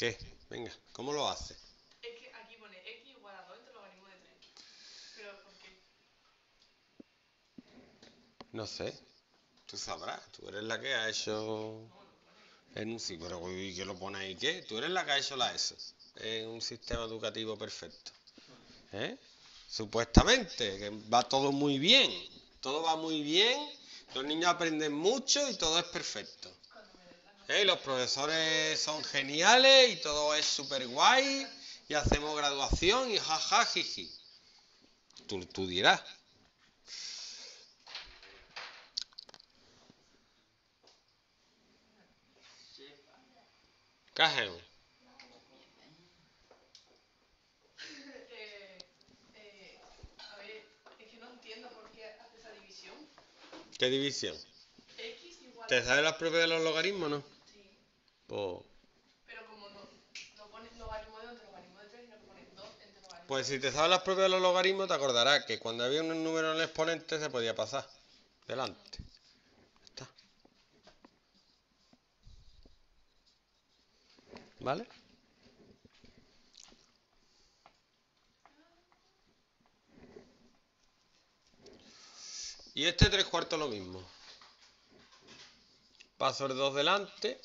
¿Qué? Venga, ¿cómo lo hace? Es que aquí pone x igual a 2 entre los logaritmos de 3. ¿Pero por qué? No sé. Tú sabrás. Tú eres la que ha hecho... En un... Sí, pero ¿qué lo pone ahí? ¿Qué? Tú eres la que ha hecho la ESO. En un sistema educativo perfecto. ¿Eh? Supuestamente, que va todo muy bien. Todo va muy bien. Los niños aprenden mucho y todo es perfecto. ¿Eh? Los profesores son geniales y todo es súper guay y hacemos graduación y jaja, jiji. Tú dirás. ¿Qué hacemos? A ver, es que no entiendo por qué hace esa división. ¿Qué división? X igual. ¿Te sabes las propiedades de los logaritmos, no? Oh. Pero como no pones logaritmo de 2 entre logaritmo de 3, sino que pones 2 entre logaritmo. Pues si te sabes las pruebas de los logaritmos, te acordarás que cuando había un número en el exponente se podía pasar delante. Está. ¿Vale? Y este 3/4 lo mismo. Paso el 2 delante.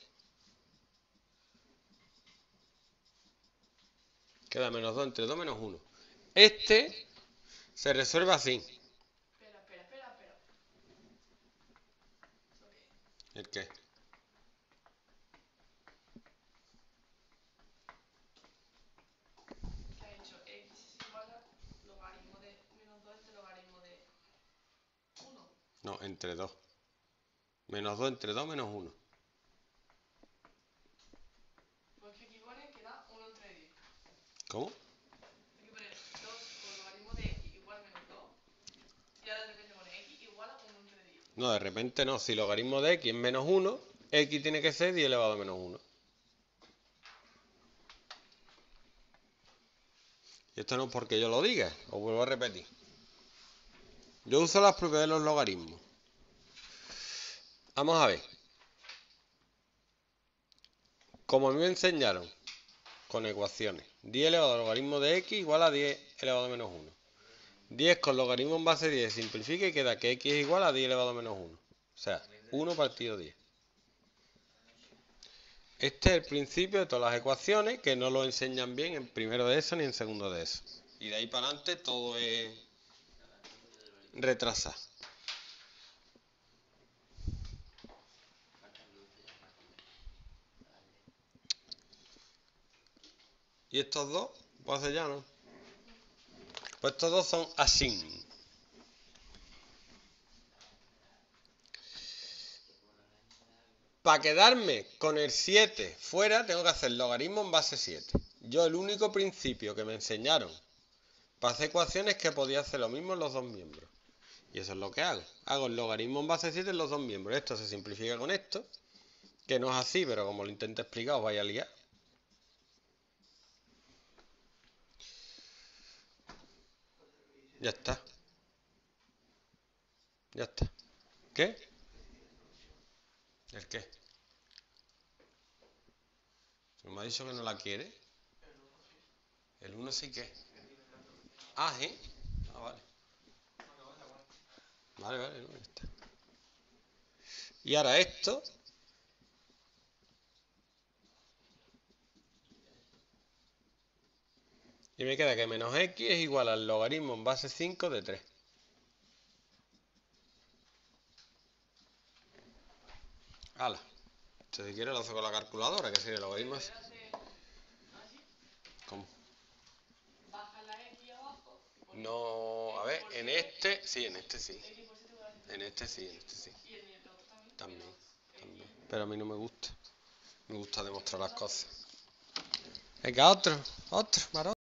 Queda menos 2 entre 2 menos 1. Este se resuelve así. Espera. ¿El qué? ¿Qué ha hecho? X igual a logaritmo de menos 2 entre logaritmo de 1. No, entre 2. Menos 2 entre 2 menos 1. ¿Cómo? Aquí pone 2 por logaritmo de x igual a menos 2. Y ahora de repente pone x igual a 1 entre 10. No, de repente no. Si logaritmo de x es menos 1, x tiene que ser 10 elevado a menos 1. Y esto no es porque yo lo diga. Os vuelvo a repetir. Yo uso las propiedades de los logaritmos. Vamos a ver. Como a mí me enseñaron con ecuaciones. 10 elevado al logaritmo de x igual a 10 elevado a menos 1. 10 con logaritmo en base 10 simplifica y queda que x es igual a 10 elevado a menos 1. O sea, 1 partido 10. Este es el principio de todas las ecuaciones que no lo enseñan bien en primero de eso ni en segundo de eso. Y de ahí para adelante todo es retrasar. Y estos dos, pues ya no. Pues estos dos son así. Para quedarme con el 7 fuera, tengo que hacer logaritmo en base 7. Yo el único principio que me enseñaron para hacer ecuaciones es que podía hacer lo mismo en los dos miembros. Y eso es lo que hago. Hago el logaritmo en base 7 en los dos miembros. Esto se simplifica con esto, que no es así, pero como lo intento explicar os vais a liar. Ya está. Ya está. ¿Qué? ¿El qué? ¿Me ha dicho que no la quiere? El 1 sí que. Ah, ¿sí? Ah, vale. Vale, no, ya está. Y ahora esto. Y me queda que menos x es igual al logaritmo en base 5 de 3. ¡Hala! Si quiere lo hago con la calculadora, que sería el logaritmo. ¿Cómo? Baja la x abajo. No, a ver, en este sí, en este sí. En este sí, en este sí. ¿Y en el otro también? También. Pero a mí no me gusta. Me gusta demostrar las cosas. Venga, otro, marón.